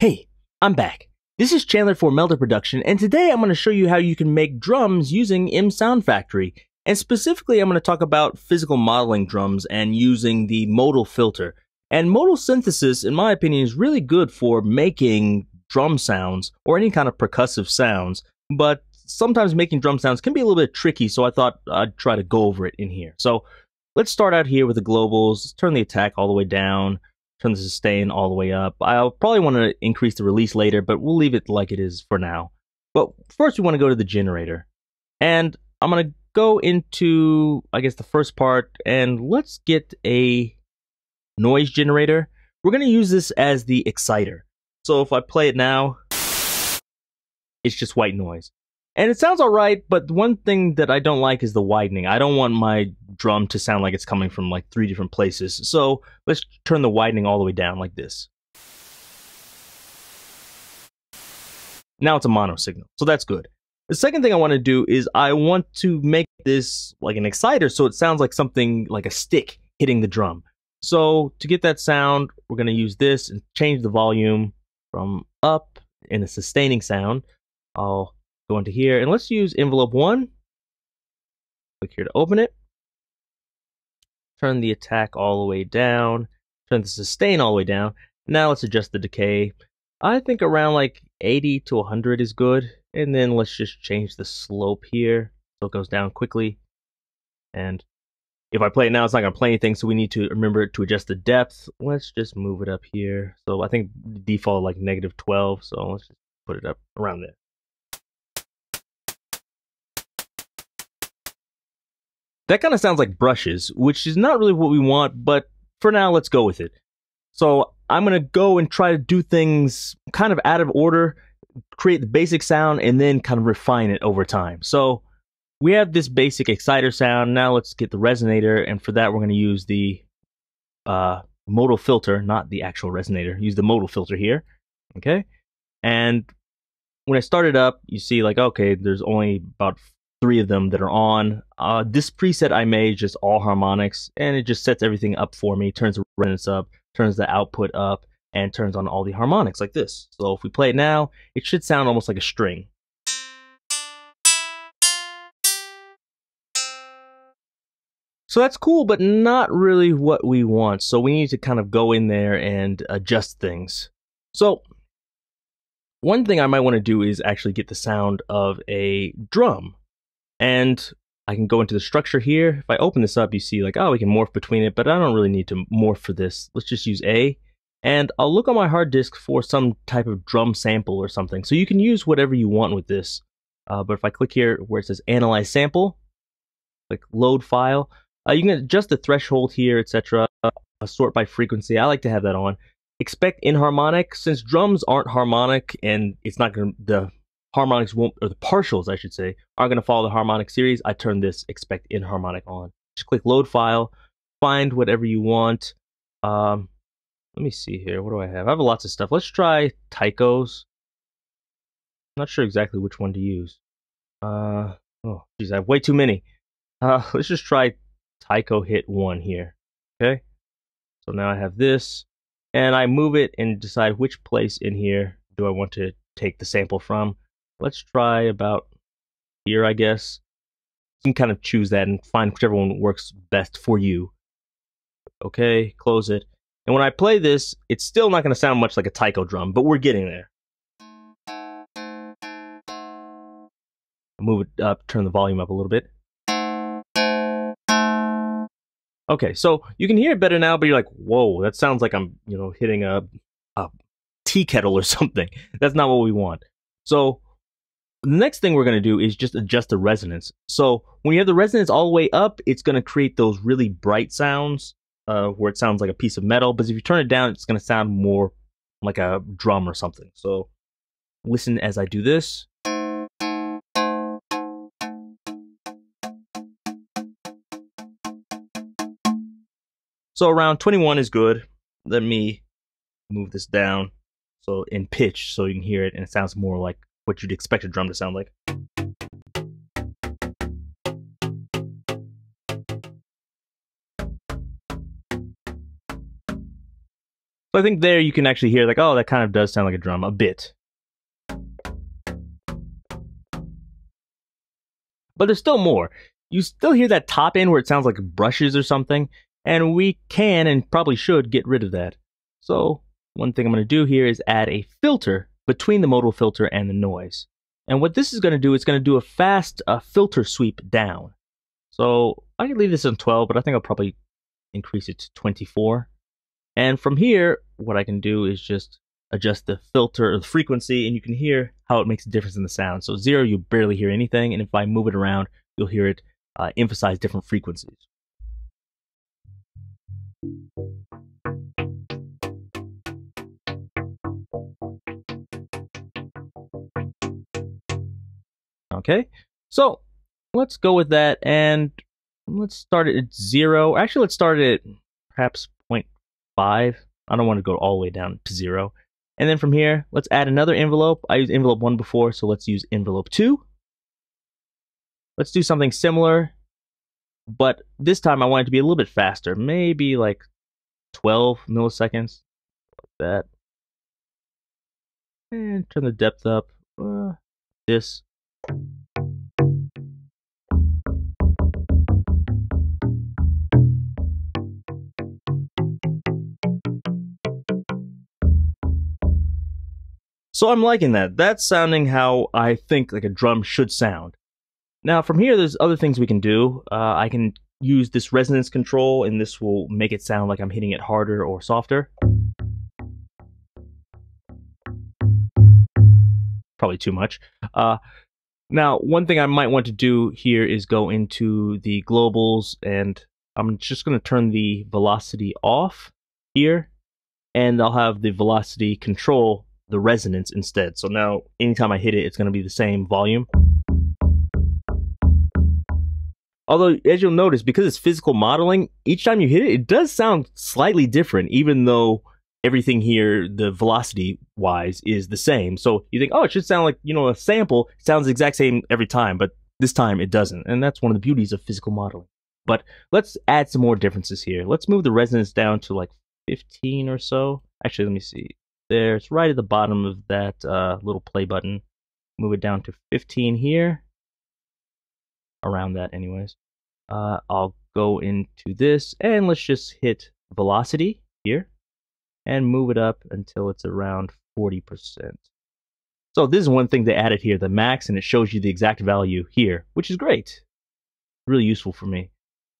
Hey, I'm back. This is Chandler for Melda Production, and today I'm going to show you how you can make drums using M Sound Factory. And specifically, I'm going to talk about physical modeling drums and using the modal filter. And modal synthesis, in my opinion, is really good for making drum sounds or any kind of percussive sounds, but sometimes making drum sounds can be a little bit tricky, so I thought I'd try to go over it in here. So let's start out here with the globals. Let's turn the attack all the way down. Turn the sustain all the way up. I'll probably want to increase the release later, but we'll leave it like it is for now. But first we want to go to the generator. And I'm going to go into, I guess, the first part, and let's get a noise generator. We're going to use this as the exciter. So if I play it now, it's just white noise. And it sounds all right, but one thing that I don't like is the widening. I don't want my drum to sound like it's coming from like three different places. So let's turn the widening all the way down like this. Now it's a mono signal, so that's good. The second thing I want to do is I want to make this like an exciter, so it sounds like something like a stick hitting the drum. So to get that sound, we're going to use this and change the volume from up in a sustaining sound. I'll go into here, and let's use envelope 1. Click here to open it. Turn the attack all the way down. Turn the sustain all the way down. Now let's adjust the decay. I think around like 80 to 100 is good. And then let's just change the slope here so it goes down quickly. And if I play it now, it's not going to play anything, so we need to remember to adjust the depth. Let's just move it up here. So I think default like negative 12, so let's just put it up around there. That kind of sounds like brushes, which is not really what we want, but for now, let's go with it. So I'm going to go and try to do things kind of out of order, create the basic sound, and then kind of refine it over time. So we have this basic exciter sound. Now let's get the resonator, and for that, we're going to use the modal filter, not the actual resonator. Use the modal filter here, okay? And when I start it up, you see like, okay, there's only about 3 of them that are on. This preset I made is just all harmonics, and it just sets everything up for me, turns the resonance up, turns the output up, and turns on all the harmonics like this. So if we play it now, it should sound almost like a string. So that's cool, but not really what we want. So we need to kind of go in there and adjust things. So one thing I might want to do is actually get the sound of a drum. And I can go into the structure here. If I open this up, you see like, oh, we can morph between it, but I don't really need to morph for this. Let's just use A. And I'll look on my hard disk for some type of drum sample or something. So you can use whatever you want with this. But if I click here where it says Analyze Sample, click Load File, you can adjust the threshold here, etc. Sort by frequency. I like to have that on. Expect inharmonic. Since drums aren't harmonic and it's not going to... Harmonics won't, or the partials, I should say, aren't going to follow the harmonic series. I turn this expect inharmonic on. Just click load file, find whatever you want. Let me see here. What do I have? I have lots of stuff. Let's try Taikos. Not sure exactly which one to use. Oh, geez, I have way too many. Let's just try Taiko Hit 1 here. Okay. So now I have this, and I move it and decide which place in here do I want to take the sample from. Let's try about here, I guess. You can kind of choose that and find whichever one works best for you. Okay, close it. And when I play this, it's still not going to sound much like a taiko drum, but we're getting there. Move it up, turn the volume up a little bit. Okay, so you can hear it better now, but you're like, whoa, that sounds like I'm, you know, hitting a tea kettle or something. That's not what we want. So the next thing we're going to do is just adjust the resonance. So when you have the resonance all the way up, it's going to create those really bright sounds where it sounds like a piece of metal. But if you turn it down, it's going to sound more like a drum or something. So listen as I do this. So around 21 is good. Let me move this down so in pitch so you can hear it, and it sounds more like what you'd expect a drum to sound like. So So I think there you can actually hear like, oh, that kind of does sound like a drum a bit. But there's still more. You still hear that top end where it sounds like brushes or something, and we can and probably should get rid of that. So one thing I'm going to do here is add a filter between the modal filter and the noise. And what this is going to do, it's going to do a fast filter sweep down. So I could leave this on 12, but I think I'll probably increase it to 24. And from here, what I can do is just adjust the filter or the frequency, and you can hear how it makes a difference in the sound. So 0, you barely hear anything, and if I move it around, you'll hear it emphasize different frequencies. Okay, so let's go with that, and let's start it at 0. Actually, let's start it at perhaps 0.5. I don't want to go all the way down to 0. And then from here, let's add another envelope. I used envelope 1 before, so let's use envelope 2. Let's do something similar, but this time I want it to be a little bit faster. Maybe like 12 milliseconds, like that. And turn the depth up. This. So I'm liking that. That's sounding how I think like a drum should sound. Now from here, there's other things we can do. I can use this resonance control, and this will make it sound like I'm hitting it harder or softer. Probably too much. Now, one thing I might want to do here is go into the globals, and I'm just going to turn the velocity off here, and I'll have the velocity control the resonance instead. So now, anytime I hit it, it's going to be the same volume. Although, as you'll notice, because it's physical modeling, each time you hit it, it does sound slightly different, even though everything here, the velocity-wise, is the same. So you think, oh, it should sound like, you know, a sample. It sounds the exact same every time, but this time it doesn't. And that's one of the beauties of physical modeling. But let's add some more differences here. Let's move the resonance down to like 15 or so. Actually, let me see. There, it's right at the bottom of that little play button. Move it down to 15 here. Around that anyways. I'll go into this, and let's just hit velocity here and move it up until it's around 40%. So this is one thing they added here, the max, and it shows you the exact value here, which is great. Really useful for me,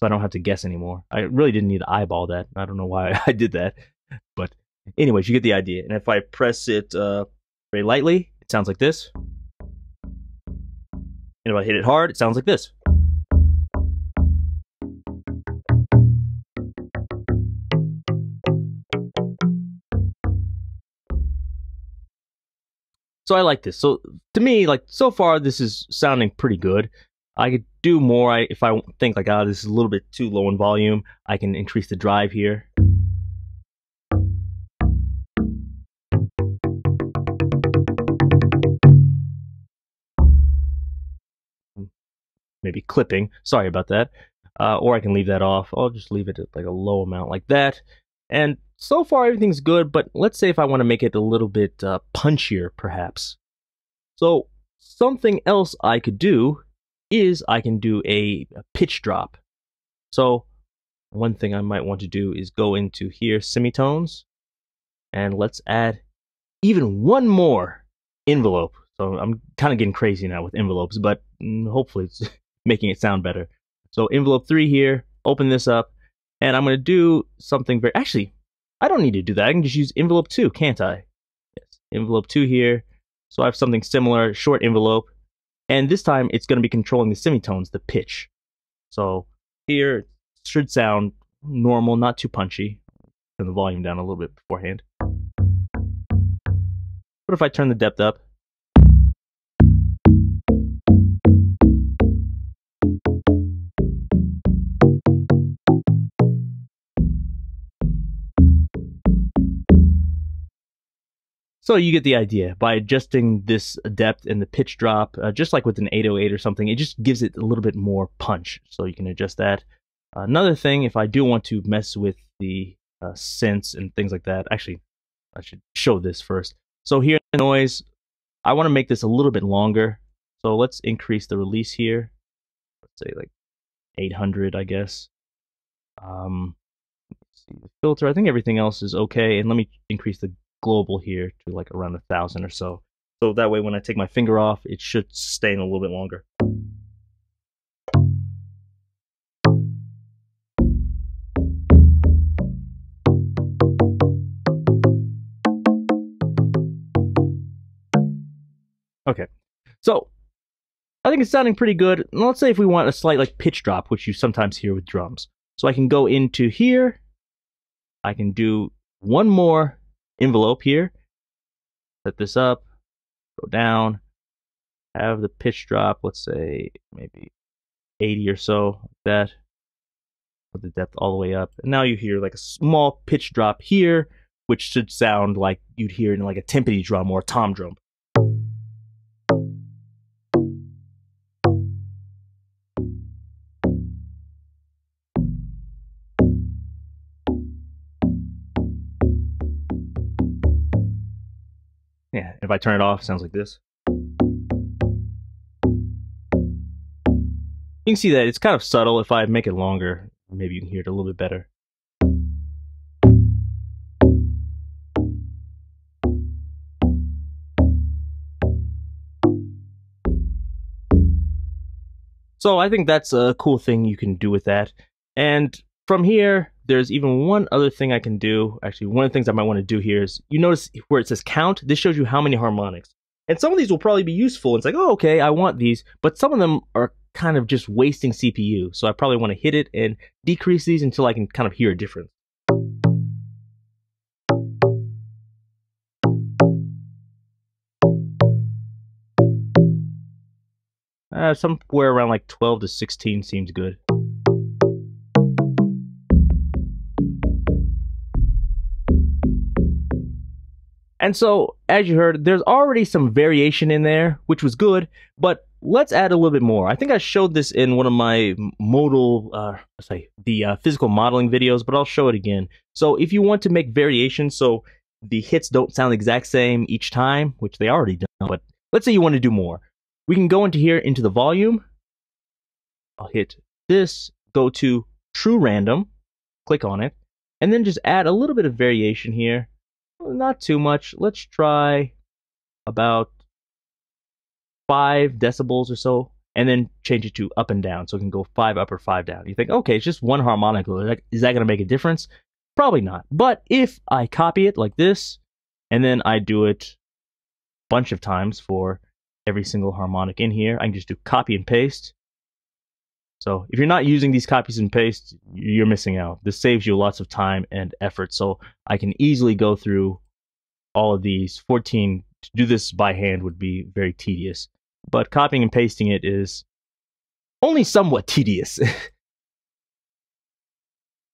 so I don't have to guess anymore. I really didn't need to eyeball that. I don't know why I did that, but anyways, you get the idea. And if I press it very lightly, it sounds like this. And if I hit it hard, it sounds like this. So I like this. So to me, like, so far this is sounding pretty good. I could do more. If I think like, oh, this is a little bit too low in volume, I can increase the drive here. Maybe clipping, sorry about that. Or I can leave that off. I'll just leave it at like a low amount like that. And so far everything's good, but let's say if I want to make it a little bit punchier perhaps. So something else I could do is I can do a pitch drop. So one thing I might want to do is go into here, semitones, and let's add even one more envelope. So I'm kind of getting crazy now with envelopes, but hopefully it's making it sound better. So envelope 3 here, open this up, and I'm going to do something very... Actually, I don't need to do that. I can just use envelope 2, can't I? Yes, envelope 2 here. So I have something similar, short envelope, and this time it's going to be controlling the semitones, the pitch. So here it should sound normal, not too punchy. Turn the volume down a little bit beforehand. But if I turn the depth up, so you get the idea. By adjusting this depth and the pitch drop, just like with an 808 or something, it just gives it a little bit more punch. So you can adjust that. Another thing, if I do want to mess with the synths and things like that. Actually, I should show this first. So here in the noise, I want to make this a little bit longer. So let's increase the release here. Let's say like 800, I guess. Let's see the filter. I think everything else is okay. And let me increase the global here to like around 1,000 or so. So that way, when I take my finger off, it should stay in a little bit longer. Okay, so I think it's sounding pretty good. And let's say if we want a slight like pitch drop, which you sometimes hear with drums. So I can go into here, I can do one more envelope here, set this up, go down, have the pitch drop, let's say maybe 80 or so, like that, put the depth all the way up. And now you hear like a small pitch drop here, which should sound like you'd hear in like a timpani drum or a tom drum. Yeah, if I turn it off, it sounds like this. You can see that it's kind of subtle. If I make it longer, maybe you can hear it a little bit better. So I think that's a cool thing you can do with that. And from here, there's even one other thing I can do. Actually, one of the things I might want to do here is, you notice where it says count, this shows you how many harmonics. And some of these will probably be useful. It's like, oh, okay, I want these. But some of them are kind of just wasting CPU. So I probably want to hit it and decrease these until I can kind of hear a difference. Somewhere around like 12 to 16 seems good. And so, as you heard, there's already some variation in there, which was good, but let's add a little bit more. I think I showed this in one of my modal, physical modeling videos, but I'll show it again. So if you want to make variations so the hits don't sound the exact same each time, which they already do, but let's say you want to do more. We can go into here, into the volume. I'll hit this, go to true random, click on it, and then just add a little bit of variation here. Not too much. Let's try about 5 decibels or so, and then change it to up and down. So it can go 5 up or 5 down. You think, okay, it's just one harmonic. Is that going to make a difference? Probably not. But if I copy it like this, and then I do it a bunch of times for every single harmonic in here, I can just do copy and paste. So if you're not using these copies and pastes, you're missing out. This saves you lots of time and effort. So I can easily go through all of these. 14, to do this by hand would be very tedious. But copying and pasting it is only somewhat tedious.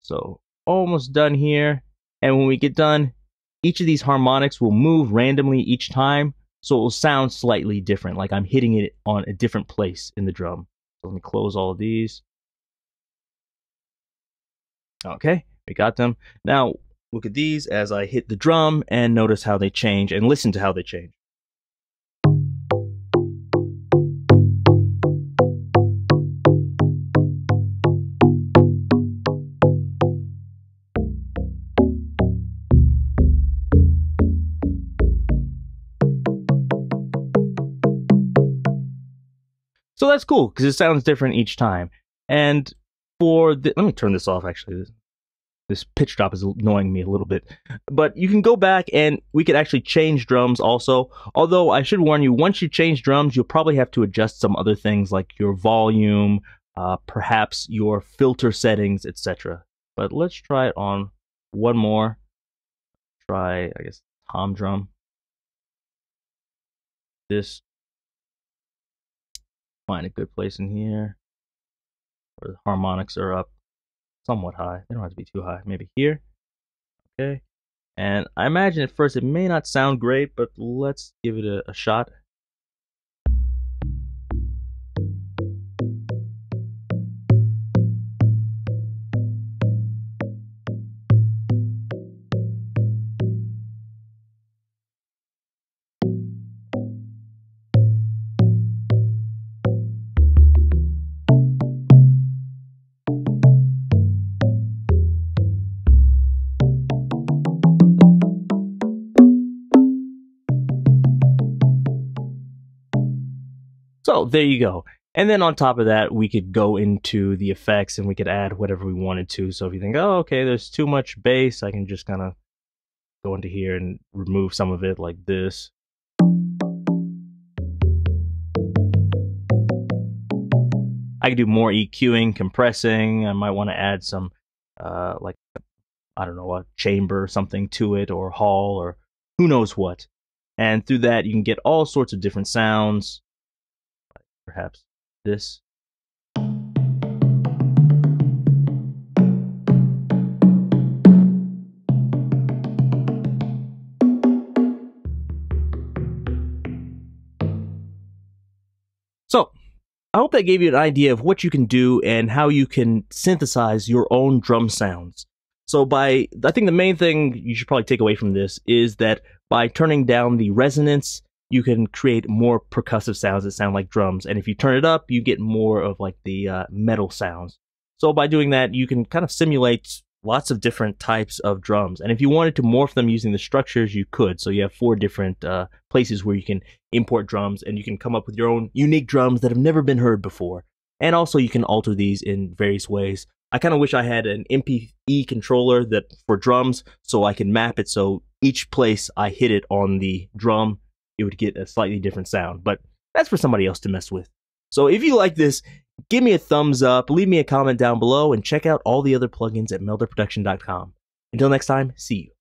So almost done here. And when we get done, each of these harmonics will move randomly each time. So it will sound slightly different, like I'm hitting it on a different place in the drum. Let me close all of these. Okay, we got them. Now, look at these as I hit the drum and notice how they change and listen to how they change. So that's cool because it sounds different each time. And for the, let me turn this off actually. This pitch drop is annoying me a little bit. But you can go back and we could actually change drums also. Although I should warn you, once you change drums, you'll probably have to adjust some other things like your volume, perhaps your filter settings, etc. But let's try it on one more. Try, I guess, tom drum. This. Find a good place in here where the harmonics are up somewhat high. They don't have to be too high. Maybe here. Okay. And I imagine at first it may not sound great, but let's give it a shot. So there you go. And then on top of that, we could go into the effects and we could add whatever we wanted to. So if you think, oh, okay, there's too much bass, I can just kind of go into here and remove some of it like this. I can do more EQing, compressing. I might want to add some, like, I don't know, a chamber or something to it, or hall, or who knows what. And through that, you can get all sorts of different sounds, like perhaps this. So, I hope that gave you an idea of what you can do and how you can synthesize your own drum sounds. So I think the main thing you should probably take away from this is that by turning down the resonance, you can create more percussive sounds that sound like drums. And if you turn it up, you get more of like the metal sounds. So by doing that, you can kind of simulate lots of different types of drums. And if you wanted to morph them using the structures, you could. So you have 4 different places where you can import drums, and you can come up with your own unique drums that have never been heard before. And also you can alter these in various ways. I kind of wish I had an MPE controller that for drums, so I can map it so each place I hit it on the drum, it would get a slightly different sound. But that's for somebody else to mess with. So if you like this, give me a thumbs up, leave me a comment down below, and check out all the other plugins at meldaproduction.com. Until next time, see you.